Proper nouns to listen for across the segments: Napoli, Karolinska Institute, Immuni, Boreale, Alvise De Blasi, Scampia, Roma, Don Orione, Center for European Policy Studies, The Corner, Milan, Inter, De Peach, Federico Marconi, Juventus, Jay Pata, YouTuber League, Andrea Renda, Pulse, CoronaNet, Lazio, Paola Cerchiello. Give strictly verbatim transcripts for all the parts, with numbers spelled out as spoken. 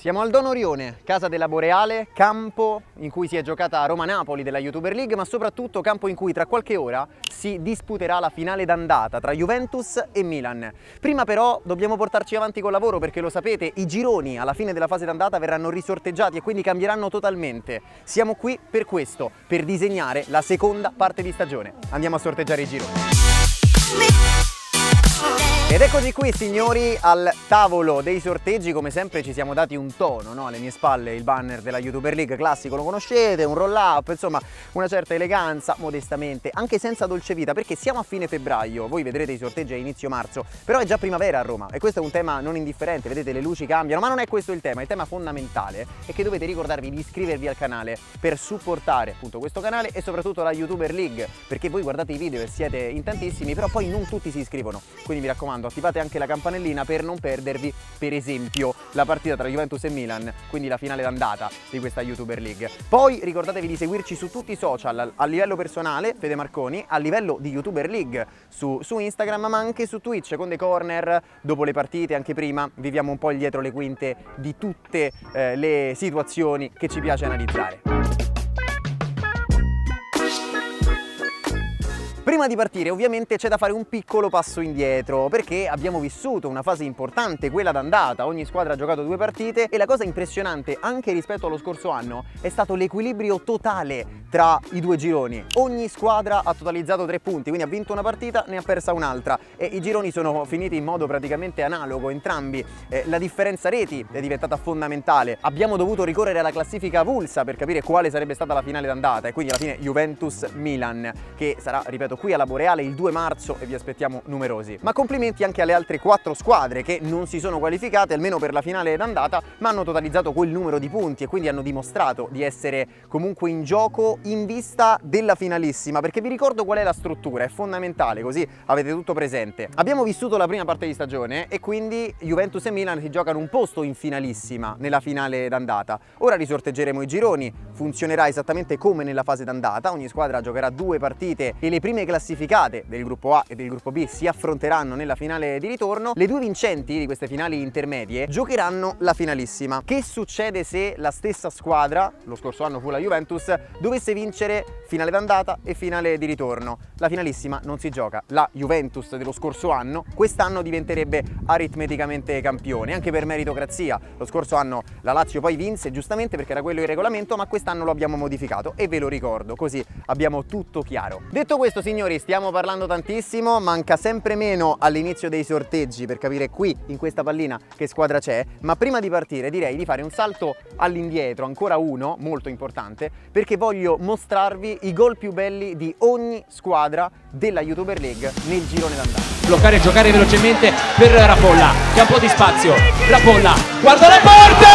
Siamo al Don Orione, casa della Boreale, campo in cui si è giocata Roma-Napoli della YouTuber League, ma soprattutto campo in cui tra qualche ora si disputerà la finale d'andata tra Juventus e Milan. Prima però dobbiamo portarci avanti col lavoro perché, lo sapete, i gironi alla fine della fase d'andata verranno risorteggiati e quindi cambieranno totalmente. Siamo qui per questo, per disegnare la seconda parte di stagione. Andiamo a sorteggiare i gironi. Ed eccoci qui, signori, al tavolo dei sorteggi. Come sempre ci siamo dati un tono, no? Alle mie spalle il banner della YouTuber League, classico, lo conoscete, un roll up, insomma una certa eleganza, modestamente, anche senza dolce vita, perché siamo a fine febbraio, voi vedrete i sorteggi a inizio marzo, però è già primavera a Roma e questo è un tema non indifferente, vedete le luci cambiano, ma non è questo il tema, il tema fondamentale è che dovete ricordarvi di iscrivervi al canale per supportare appunto questo canale e soprattutto la YouTuber League, perché voi guardate i video e siete in tantissimi, però poi non tutti si iscrivono, quindi mi raccomando, attivate anche la campanellina per non perdervi per esempio la partita tra Juventus e Milan, quindi la finale d'andata di questa YouTuber League. Poi ricordatevi di seguirci su tutti i social, a livello personale Fede Marconi, a livello di YouTuber League su, su Instagram, ma anche su Twitch con The Corner, dopo le partite, anche prima, viviamo un po' dietro le quinte di tutte eh, le situazioni che ci piace analizzare. Prima di partire ovviamente c'è da fare un piccolo passo indietro perché abbiamo vissuto una fase importante, quella d'andata, ogni squadra ha giocato due partite e la cosa impressionante anche rispetto allo scorso anno è stato l'equilibrio totale tra i due gironi, ogni squadra ha totalizzato tre punti, quindi ha vinto una partita, ne ha persa un'altra e i gironi sono finiti in modo praticamente analogo entrambi, eh, la differenza reti è diventata fondamentale, abbiamo dovuto ricorrere alla classifica avulsa per capire quale sarebbe stata la finale d'andata e quindi alla fine Juventus-Milan che sarà, ripeto, qui alla Boreale il due marzo e vi aspettiamo numerosi. Ma complimenti anche alle altre quattro squadre che non si sono qualificate almeno per la finale d'andata, ma hanno totalizzato quel numero di punti e quindi hanno dimostrato di essere comunque in gioco in vista della finalissima, perché vi ricordo qual è la struttura, è fondamentale così avete tutto presente. Abbiamo vissuto la prima parte di stagione e quindi Juventus e Milan si giocano un posto in finalissima nella finale d'andata. Ora risorteggeremo i gironi, funzionerà esattamente come nella fase d'andata, ogni squadra giocherà due partite e le prime classificate del gruppo A e del gruppo B si affronteranno nella finale di ritorno, le due vincenti di queste finali intermedie giocheranno la finalissima. Che succede se la stessa squadra, lo scorso anno fu la Juventus, dovesse vincere finale d'andata e finale di ritorno? La finalissima non si gioca, la Juventus dello scorso anno quest'anno diventerebbe aritmeticamente campione, anche per meritocrazia. Lo scorso anno la Lazio poi vinse giustamente perché era quello il regolamento, ma quest'anno lo abbiamo modificato e ve lo ricordo così abbiamo tutto chiaro. Detto questo, signori, Signori, stiamo parlando tantissimo, manca sempre meno all'inizio dei sorteggi per capire qui in questa pallina che squadra c'è, ma prima di partire direi di fare un salto all'indietro, ancora uno molto importante, perché voglio mostrarvi i gol più belli di ogni squadra della YouTuber League nel girone d'andata. Bloccare e giocare velocemente per Rapolla, che ha un po' di spazio, Rapolla, guarda la porta!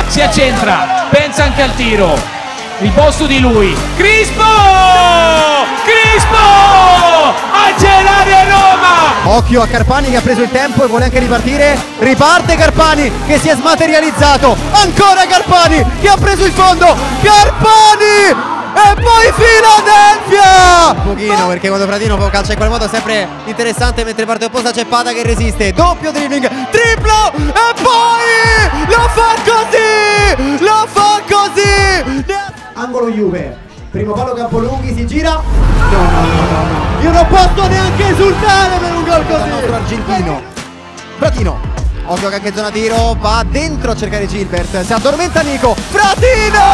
Rapolla! Si accentra, pensa anche al tiro. Il posto di lui, Crispo! Crispo! A gelare a Roma! Occhio a Carpani che ha preso il tempo e vuole anche ripartire. Riparte Carpani che si è smaterializzato. Ancora Carpani che ha preso il fondo. Carpani! E poi Filadelfia! Un pochino perché quando Fratino calcia in quel modo è sempre interessante, mentre parte opposta c'è Pata che resiste. Doppio dribbling, triplo e poi lo fa così! Lo fa così! Angolo Juve, primo palo Campolunghi, si gira. No, no, no, no, io non posso neanche esultare per un gol così. Altro argentino, Fratino, occhio che anche zona tiro, va dentro a cercare Gilbert, si addormenta Nico, Fratino,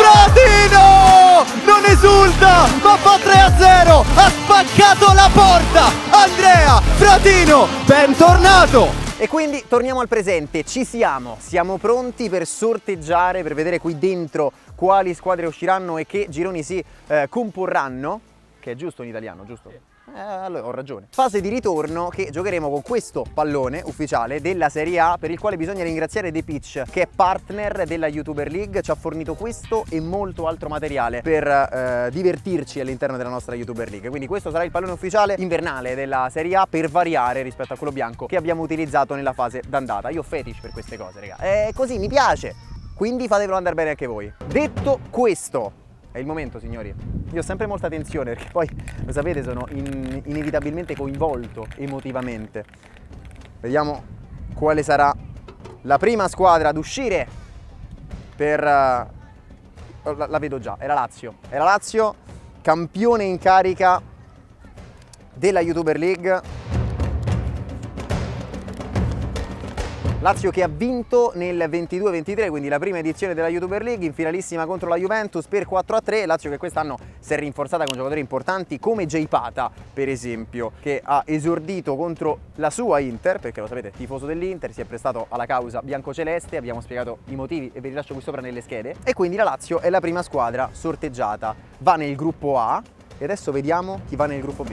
Fratino, non esulta, ma fa tre a zero, ha spaccato la porta, Andrea, Fratino, bentornato. E quindi torniamo al presente, ci siamo, siamo pronti per sorteggiare, per vedere qui dentro quali squadre usciranno e che gironi si eh, comporranno, che è giusto in italiano, giusto? Eh, allora ho ragione. Fase di ritorno che giocheremo con questo pallone ufficiale della Serie A, per il quale bisogna ringraziare De Peach che è partner della YouTuber League, ci ha fornito questo e molto altro materiale per eh, divertirci all'interno della nostra YouTuber League, quindi questo sarà il pallone ufficiale invernale della Serie A per variare rispetto a quello bianco che abbiamo utilizzato nella fase d'andata. Io ho fetish per queste cose, raga, è così, mi piace, quindi fatevelo andare bene anche voi. Detto questo, è il momento, signori. Io ho sempre molta tensione perché poi, lo sapete, sono in inevitabilmente coinvolto emotivamente. Vediamo quale sarà la prima squadra ad uscire per... Uh, la, la vedo già, è la Lazio. È la Lazio, campione in carica della YouTuber League. Lazio che ha vinto nel ventidue ventitré, quindi la prima edizione della YouTuber League, in finalissima contro la Juventus per quattro a tre. Lazio che quest'anno si è rinforzata con giocatori importanti come Jay Pata, per esempio, che ha esordito contro la sua Inter, perché lo sapete, tifoso dell'Inter, si è prestato alla causa biancoceleste, abbiamo spiegato i motivi e ve li lascio qui sopra nelle schede. E quindi la Lazio è la prima squadra sorteggiata, va nel gruppo A e adesso vediamo chi va nel gruppo B.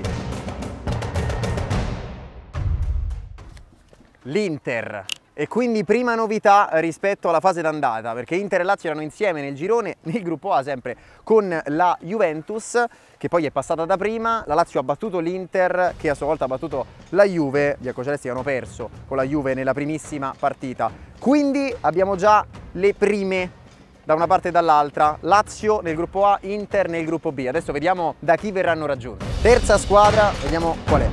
L'Inter. E quindi prima novità rispetto alla fase d'andata, perché Inter e Lazio erano insieme nel girone, nel gruppo A sempre, con la Juventus, che poi è passata da prima. La Lazio ha battuto l'Inter, che a sua volta ha battuto la Juve. Gli biancocelesti hanno perso con la Juve nella primissima partita. Quindi abbiamo già le prime da una parte e dall'altra. Lazio nel gruppo A, Inter nel gruppo B. Adesso vediamo da chi verranno raggiunti. Terza squadra, vediamo qual è.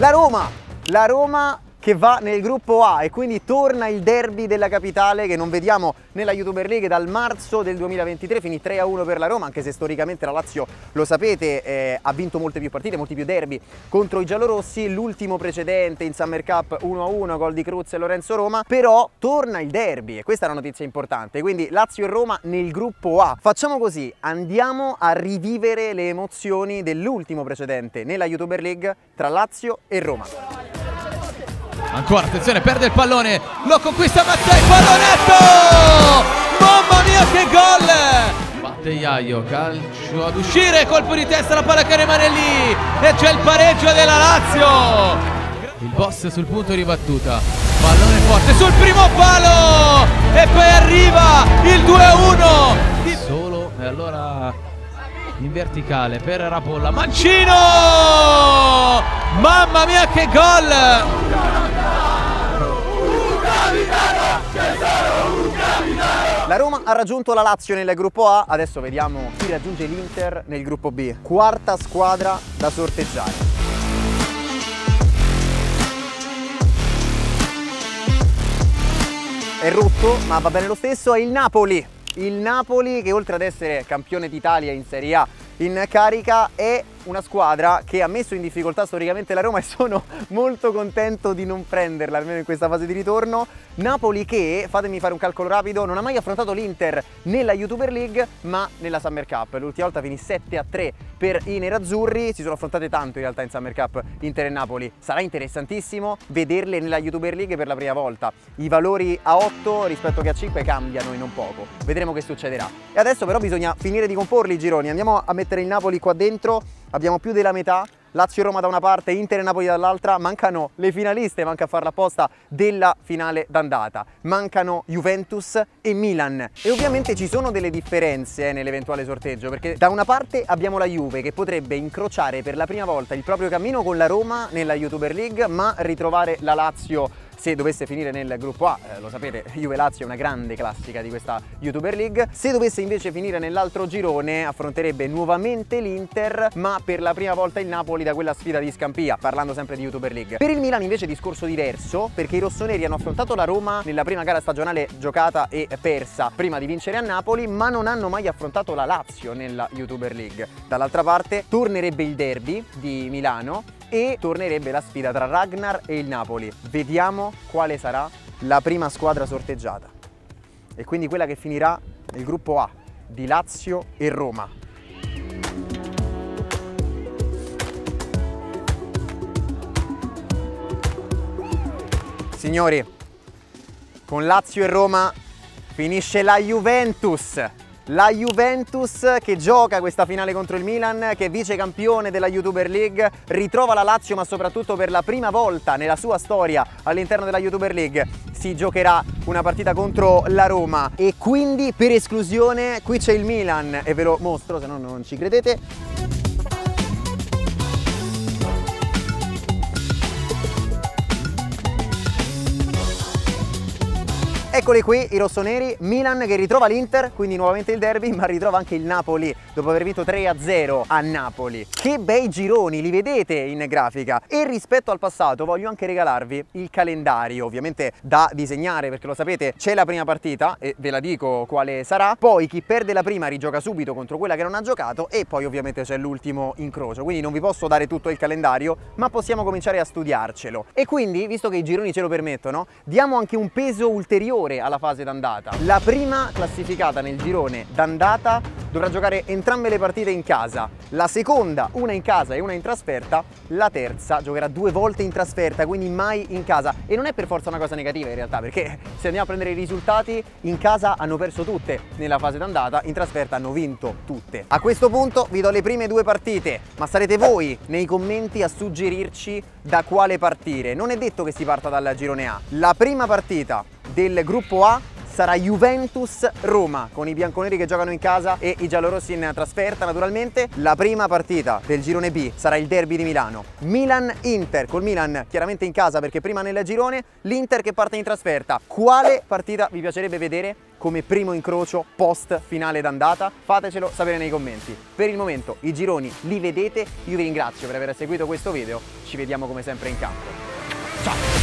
La Roma, la Roma che va nel gruppo A e quindi torna il derby della capitale che non vediamo nella YouTuber League dal marzo del duemilaventitré, finì tre a uno per la Roma, anche se storicamente la Lazio, lo sapete, eh, ha vinto molte più partite, molti più derby contro i giallorossi, l'ultimo precedente in Summer Cup uno a uno, gol di Cruz e Lorenzo Roma, però torna il derby e questa è una notizia importante, quindi Lazio e Roma nel gruppo A. Facciamo così, andiamo a rivivere le emozioni dell'ultimo precedente nella YouTuber League tra Lazio e Roma. Ancora, attenzione, perde il pallone, lo conquista Mattei, pallonetto! Mamma mia che gol! Batteiaio, calcio ad uscire, colpo di testa, la palla che rimane lì e c'è il pareggio della Lazio! Il boss sul punto di battuta, pallone forte sul primo palo e poi arriva il due a uno! Solo, e allora... in verticale per Rapolla, Mancino! Mamma mia che gol! La Roma ha raggiunto la Lazio nel gruppo A, adesso vediamo chi raggiunge l'Inter nel gruppo B. Quarta squadra da sorteggiare. È rotto, ma va bene lo stesso, è il Napoli. Il Napoli che oltre ad essere campione d'Italia in Serie A in carica è una squadra che ha messo in difficoltà storicamente la Roma e sono molto contento di non prenderla, almeno in questa fase di ritorno. Napoli che, fatemi fare un calcolo rapido, non ha mai affrontato l'Inter nella YouTuber League ma nella Summer Cup. L'ultima volta finì sette a tre per i nerazzurri, si sono affrontate tanto in realtà in Summer Cup Inter e Napoli. Sarà interessantissimo vederle nella YouTuber League per la prima volta. I valori a otto rispetto che a cinque cambiano in non poco, vedremo che succederà. E adesso però bisogna finire di comporli i gironi, andiamo a mettere il Napoli qua dentro. Abbiamo più della metà, Lazio e Roma da una parte, Inter e Napoli dall'altra, mancano le finaliste, manca a farla apposta, della finale d'andata, mancano Juventus e Milan. E ovviamente ci sono delle differenze nell'eventuale sorteggio, perché da una parte abbiamo la Juve che potrebbe incrociare per la prima volta il proprio cammino con la Roma nella YouTuber League, ma ritrovare la Lazio se dovesse finire nel gruppo A, eh, lo sapete, Juve-Lazio è una grande classica di questa YouTuber League. Se dovesse invece finire nell'altro girone, affronterebbe nuovamente l'Inter, ma per la prima volta il Napoli da quella sfida di Scampia, parlando sempre di YouTuber League. Per il Milan invece discorso diverso, perché i rossoneri hanno affrontato la Roma nella prima gara stagionale giocata e persa, prima di vincere a Napoli, ma non hanno mai affrontato la Lazio nella YouTuber League. Dall'altra parte tornerebbe il derby di Milano, e tornerebbe la sfida tra Ragnar e il Napoli. Vediamo quale sarà la prima squadra sorteggiata e quindi quella che finirà nel gruppo A di Lazio e Roma. Signori, con Lazio e Roma finisce la Juventus. La Juventus che gioca questa finale contro il Milan, che è vice campione della YouTuber League, ritrova la Lazio, ma soprattutto per la prima volta nella sua storia all'interno della YouTuber League si giocherà una partita contro la Roma e quindi per esclusione qui c'è il Milan e ve lo mostro, se no non ci credete. Eccoli qui i rossoneri, Milan che ritrova l'Inter, quindi nuovamente il derby, ma ritrova anche il Napoli dopo aver vinto tre a zero a Napoli. Che bei gironi, li vedete in grafica. E rispetto al passato voglio anche regalarvi il calendario, ovviamente da disegnare perché lo sapete, c'è la prima partita e ve la dico quale sarà, poi chi perde la prima rigioca subito contro quella che non ha giocato e poi ovviamente c'è l'ultimo incrocio, quindi non vi posso dare tutto il calendario, ma possiamo cominciare a studiarcelo. E quindi, visto che i gironi ce lo permettono, diamo anche un peso ulteriore alla fase d'andata. La prima classificata nel girone d'andata dovrà giocare entrambe le partite in casa, la seconda una in casa e una in trasferta, la terza giocherà due volte in trasferta, quindi mai in casa. E non è per forza una cosa negativa in realtà, perché se andiamo a prendere i risultati, in casa hanno perso tutte nella fase d'andata, in trasferta hanno vinto tutte. A questo punto vi do le prime due partite, ma sarete voi nei commenti a suggerirci da quale partire. Non è detto che si parta dal girone A. La prima partita del gruppo A sarà Juventus-Roma, con i bianconeri che giocano in casa e i giallorossi in trasferta naturalmente. La prima partita del girone B sarà il derby di Milano, Milan-Inter, col Milan chiaramente in casa perché prima nel girone, l'Inter che parte in trasferta. Quale partita vi piacerebbe vedere come primo incrocio post finale d'andata? Fatecelo sapere nei commenti. Per il momento i gironi li vedete, io vi ringrazio per aver seguito questo video, ci vediamo come sempre in campo. Ciao!